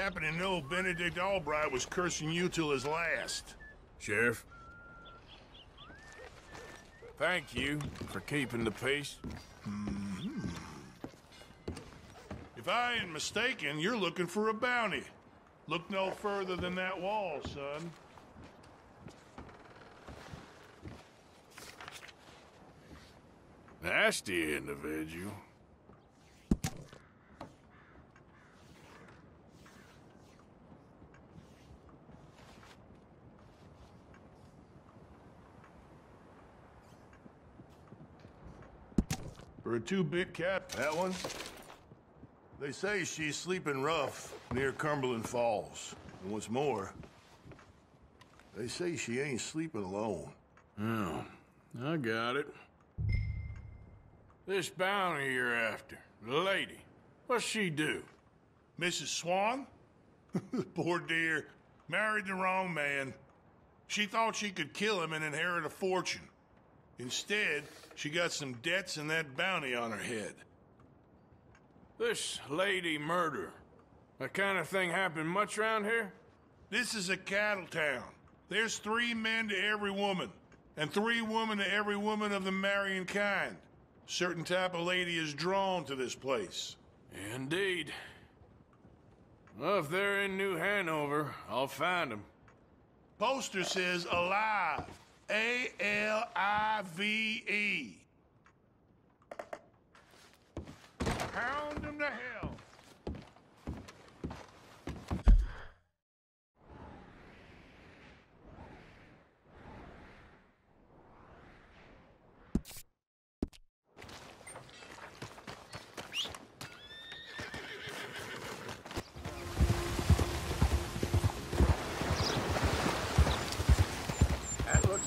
happen to know Benedict Albright was cursing you till his last. Sheriff. Thank you for keeping the peace. Mm-hmm. If I ain't mistaken, you're looking for a bounty. Look no further than that wall, son. Nasty individual. For a two-bit cat, that one? They say she's sleeping rough near Cumberland Falls. And what's more, they say she ain't sleeping alone. Oh, I got it. This bounty you're after, the lady, what's she do? Mrs. Swan? Poor dear, married the wrong man. She thought she could kill him and inherit a fortune. Instead, she got some debts and that bounty on her head. This lady murder, that kind of thing happened much around here? This is a cattle town. There's 3 men to every woman, and 3 women to every woman of the marrying kind. Certain type of lady is drawn to this place. Indeed. Well, if they're in New Hanover, I'll find them. Poster says alive. A-L-I-V-E. Pound him to hell.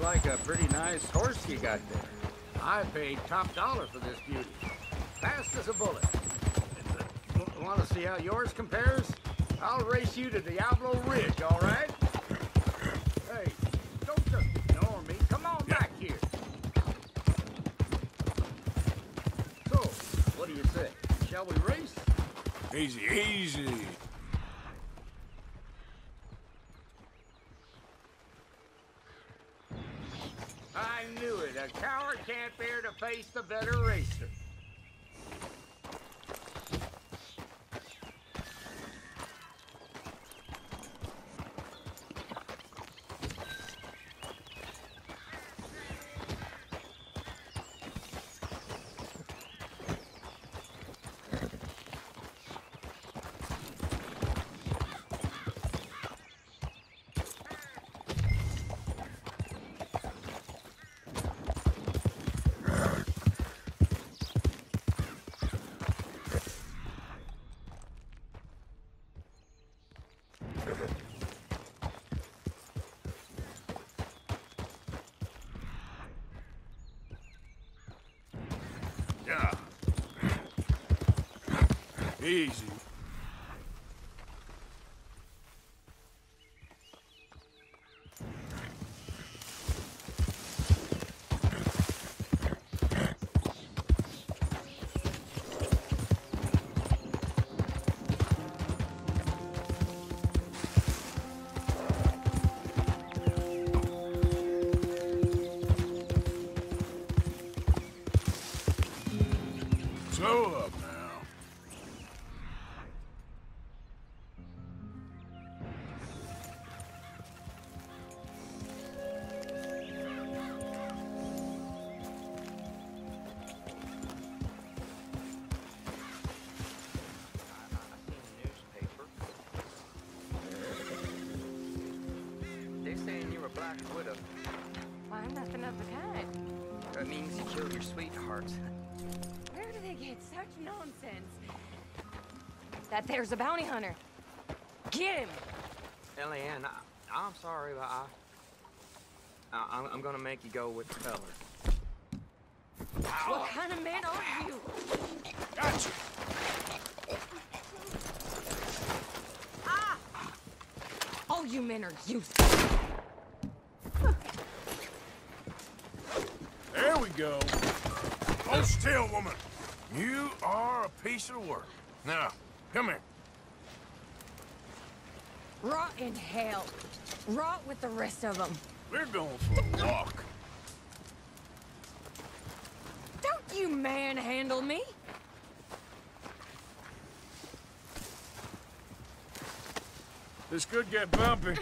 Like a pretty nice horse you got there. I paid top dollar for this beauty. Fast as a bullet. Want to see how yours compares? I'll race you to Diablo Ridge, all right? Hey, don't just ignore me. Come on back here. So, what do you say? Shall we race? Easy, easy. I knew it. A coward can't bear to face the better racer. Easy. So up now. Why, nothing of the kind. That means you killed your sweetheart. Where do they get such nonsense? That there's a bounty hunter. Get him! Ellie Ann, I'm sorry, but I'm gonna make you go with the feller. What kind of man are you? Gotcha! Ah! All you men are useless. There we go. Hold still, woman. You are a piece of work. Now, come here. Rot in hell. Rot with the rest of them. We're going for a walk. Don't you manhandle me. This could get bumpy.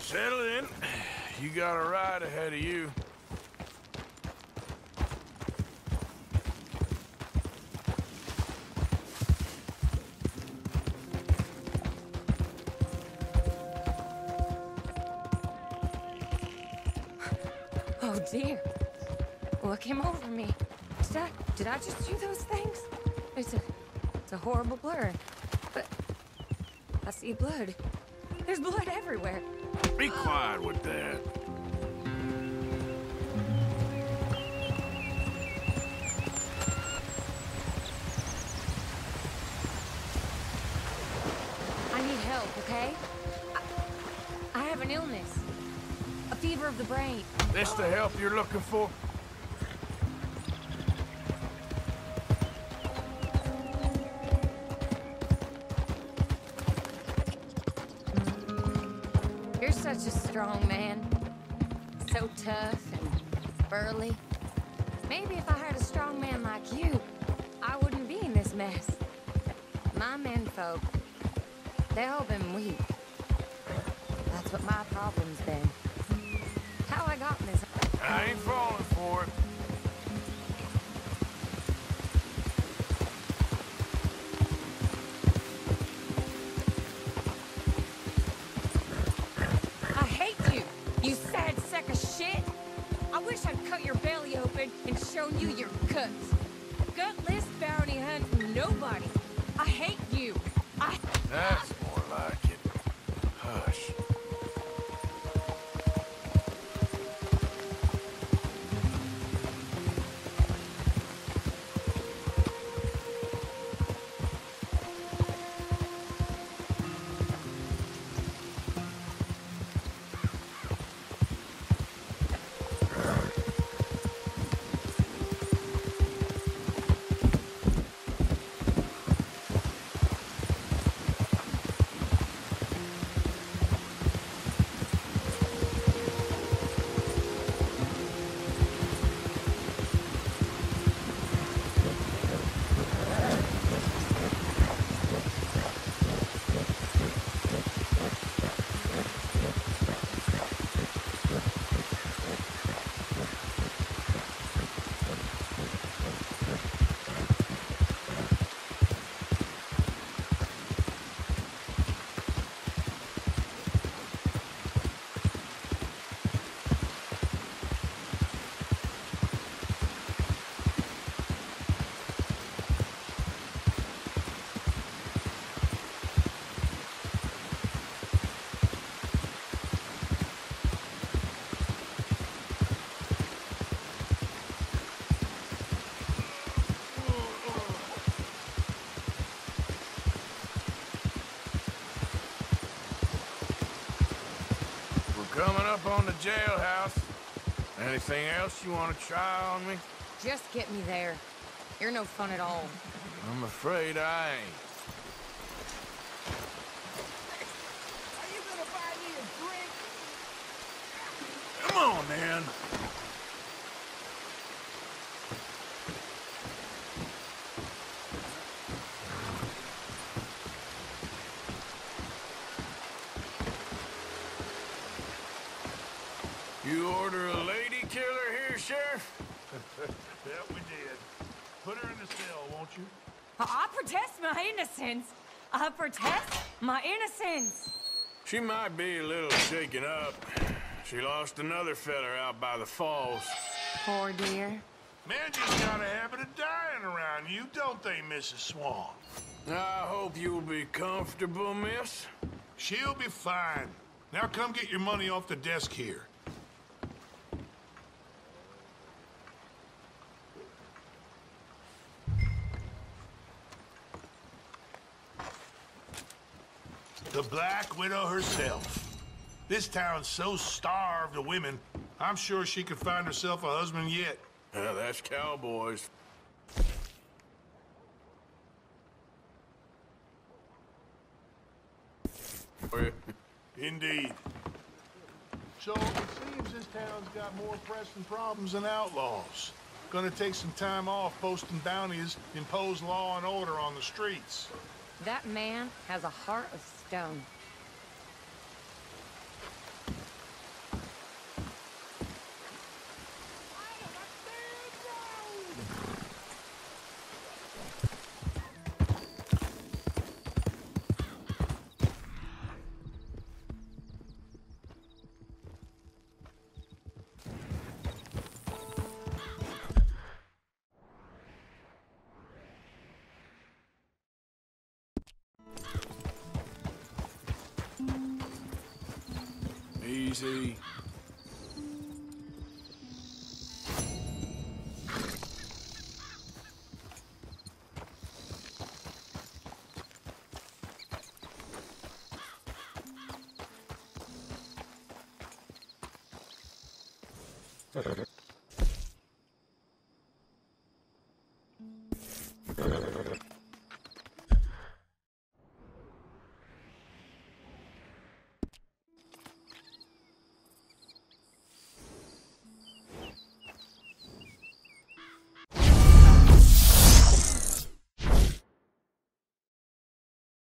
Settle in. You got a ride ahead of you. Oh dear. What came over me? Did I just do those things? It's a horrible blur. But I see blood. There's blood everywhere. Be quiet with that. I need help, okay? I have an illness. A fever of the brain. This the help you're looking for? Such a strong man. So tough and burly. Maybe if I had a strong man like you, I wouldn't be in this mess. My menfolk, they've all been weak. That's what my problem's been. How I got in this... I ain't falling for it. You your guts. Gutless bounty hunt nobody. I hate you. That's more like it. Hush. Coming up on the jailhouse. Anything else you want to try on me? Just get me there. You're no fun at all. I'm afraid I ain't. Are you gonna buy me a drink? Come on, man. You order a lady killer here, Sheriff? Yeah, we did. Put her in the cell, won't you? I protest my innocence. I protest my innocence. She might be a little shaken up. She lost another feller out by the falls. Poor dear. Mandy's got a habit of dying around you, don't they, Mrs. Swan? I hope you'll be comfortable, miss. She'll be fine. Now come get your money off the desk here. The Black Widow herself. This town's so starved of women, I'm sure she could find herself a husband yet. Yeah, that's cowboys. Indeed. So it seems this town's got more pressing problems than outlaws. Gonna take some time off posting bounties, impose law and order on the streets. That man has a heart of stone. Easy.